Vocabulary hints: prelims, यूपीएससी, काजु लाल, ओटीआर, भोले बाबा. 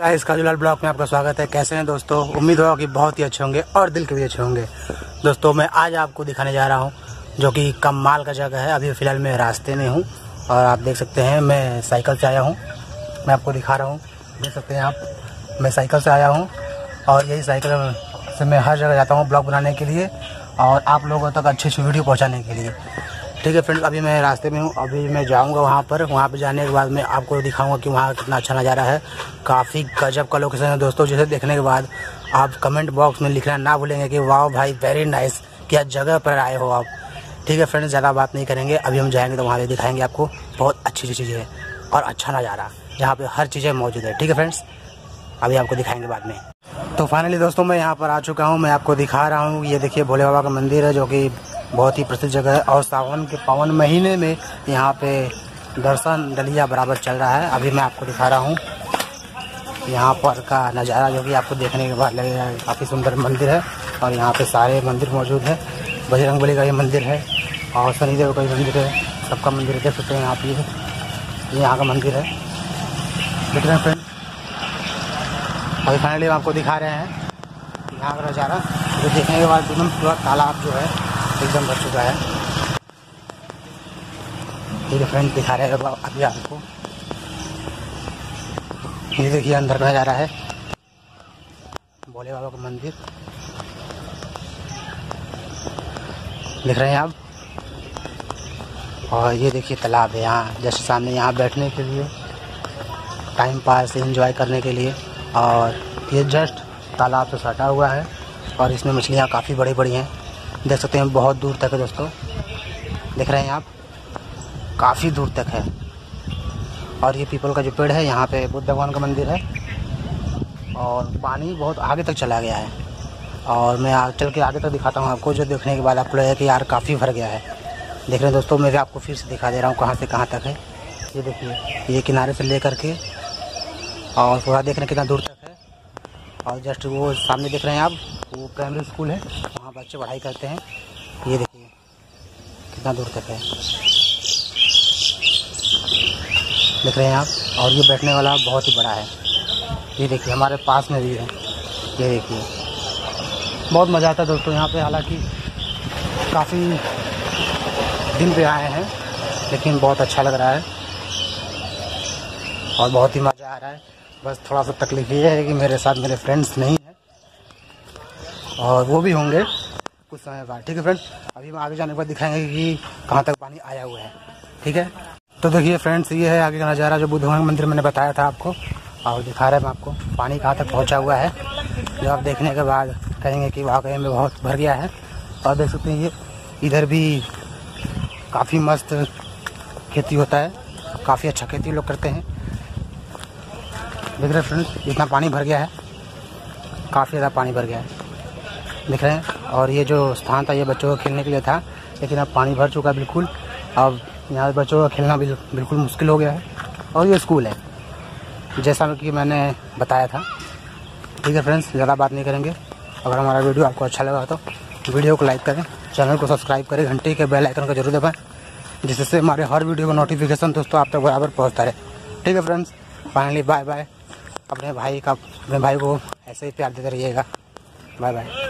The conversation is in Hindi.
गाइस काजु लाल ब्लॉग में आपका स्वागत है। कैसे हैं दोस्तों, उम्मीद होगा कि बहुत ही अच्छे होंगे और दिल के भी अच्छे होंगे। दोस्तों मैं आज आपको दिखाने जा रहा हूं जो कि कमाल का जगह है। अभी फ़िलहाल मैं रास्ते में हूं और आप देख सकते हैं मैं साइकिल से आया हूं। मैं आपको दिखा रहा हूं, देख सकते हैं आप, मैं साइकिल से आया हूँ और यही साइकिल से मैं हर जगह जाता हूँ ब्लॉग बनाने के लिए और आप लोगों तक अच्छी अच्छी वीडियो पहुँचाने के लिए। ठीक है फ्रेंड्स, अभी मैं रास्ते में हूँ। अभी मैं जाऊँगा वहाँ पर जाने के बाद मैं आपको दिखाऊँगा कि वहाँ कितना अच्छा नज़ारा है। काफ़ी गजब का लोकेशन है दोस्तों, जिसे देखने के बाद आप कमेंट बॉक्स में लिखना ना भूलेंगे कि वाह भाई वेरी नाइस, क्या जगह पर आए हो आप। ठीक है फ्रेंड्स, ज़्यादा बात नहीं करेंगे, अभी हम जाएँगे तो वहाँ पर दिखाएँगे आपको बहुत अच्छी अच्छी चीज़ें और अच्छा नज़ारा, यहाँ पर हर चीज़ें मौजूद है। ठीक है फ्रेंड्स, अभी आपको दिखाएँगे बाद में। तो फाइनली दोस्तों मैं यहाँ पर आ चुका हूँ, मैं आपको दिखा रहा हूँ। ये देखिए भोले बाबा का मंदिर है जो कि बहुत ही प्रसिद्ध जगह है और सावन के पावन महीने में यहाँ पे दर्शन डलिया बराबर चल रहा है। अभी मैं आपको दिखा रहा हूँ यहाँ पर का नज़ारा जो कि आपको देखने के बाद लगेगा काफ़ी सुंदर मंदिर है और यहाँ पे सारे मंदिर मौजूद है। बजरंगबली का ये मंदिर है और शनिदेव का भी मंदिर है, सबका मंदिर देख सकते हैं यहाँ पे। ये यहाँ का मंदिर है, देख रहे हैं फ्रेंड। अभी फाइनली आपको दिखा रहे हैं यहाँ का नज़ारा जो देखने के बाद एकदम पूरा तालाब जो है एकदम भर चुका है। ये फ्रेंड दिखा रहे हैं अभी आपको, ये देखिए अंदर का नज़ारा है भोले बाबा का मंदिर, देख रहे हैं आप। और ये देखिए तालाब है यहाँ जस्ट सामने, यहाँ बैठने के लिए, टाइम पास एंजॉय करने के लिए। और ये जस्ट तालाब से सटा हुआ है और इसमें मछलियाँ काफ़ी बड़ी बड़ी हैं, देख सकते हैं बहुत दूर तक है दोस्तों, देख रहे हैं आप, काफ़ी दूर तक है। और ये पीपल का जो पेड़ है, यहाँ पे बुद्ध भगवान का मंदिर है और पानी बहुत आगे तक चला गया है और मैं चल के आगे तक दिखाता हूँ आपको, जो देखने के बाद आपको लगेगा कि यार काफ़ी भर गया है। देख रहे हैं दोस्तों, मैं भी आपको फिर से दिखा दे रहा हूँ कहाँ से कहाँ तक है। ये देखिए, ये किनारे से ले करके और थोड़ा देखने कितना दूर तक है और जस्ट वो सामने देख रहे हैं आप, वो प्राइमरी स्कूल है, वहाँ बच्चे पढ़ाई करते हैं। ये देखिए कितना दूर तक है, देख रहे हैं आप। और ये बैठने वाला बहुत ही बड़ा है, ये देखिए हमारे पास में भी है। ये देखिए बहुत मज़ा आता है दोस्तों यहाँ पे, हालांकि काफ़ी दिन पे आए हैं लेकिन बहुत अच्छा लग रहा है और बहुत ही मज़ा आ रहा है। बस थोड़ा सा तकलीफ ये है कि मेरे साथ मेरे फ्रेंड्स नहीं हैं और वो भी होंगे कुछ समय बाद। ठीक है फ्रेंड्स, अभी हम आगे जाने पर दिखाएंगे कि कहाँ तक पानी आया हुआ है। ठीक है, तो देखिए फ्रेंड्स ये है आगे का नज़ारा जो बुद्ध भगवान मंदिर मैंने बताया था आपको और दिखा रहा है मैं आपको, पानी कहाँ तक पहुँचा हुआ है जो आप देखने के बाद कहेंगे कि वाकई में बहुत भर गया है। और देख सकते हैं ये इधर भी काफ़ी मस्त खेती होता है, काफ़ी अच्छा खेती लोग करते हैं। देख रहे फ्रेंड्स इतना पानी भर गया है, काफ़ी ज़्यादा पानी भर गया है, देख रहे हैं। और ये जो स्थान था ये बच्चों को खेलने के लिए था लेकिन अब पानी भर चुका है बिल्कुल, अब यहाँ बच्चों का खेलना बिल्कुल मुश्किल हो गया है। और ये स्कूल है जैसा कि मैंने बताया था। ठीक है फ्रेंड्स, ज़्यादा बात नहीं करेंगे। अगर हमारा वीडियो आपको अच्छा लगा तो वीडियो को लाइक करें, चैनल को सब्सक्राइब करें, घंटे के बेल आइकन को जरूर दबाएँ जिससे हमारे हर वीडियो का नोटिफिकेशन दोस्तों आप तक बराबर पहुँचता रहे। ठीक है फ्रेंड्स, फाइनली बाय बाय। अपने भाई को ऐसे ही प्यार देते रहिएगा, बाय बाय।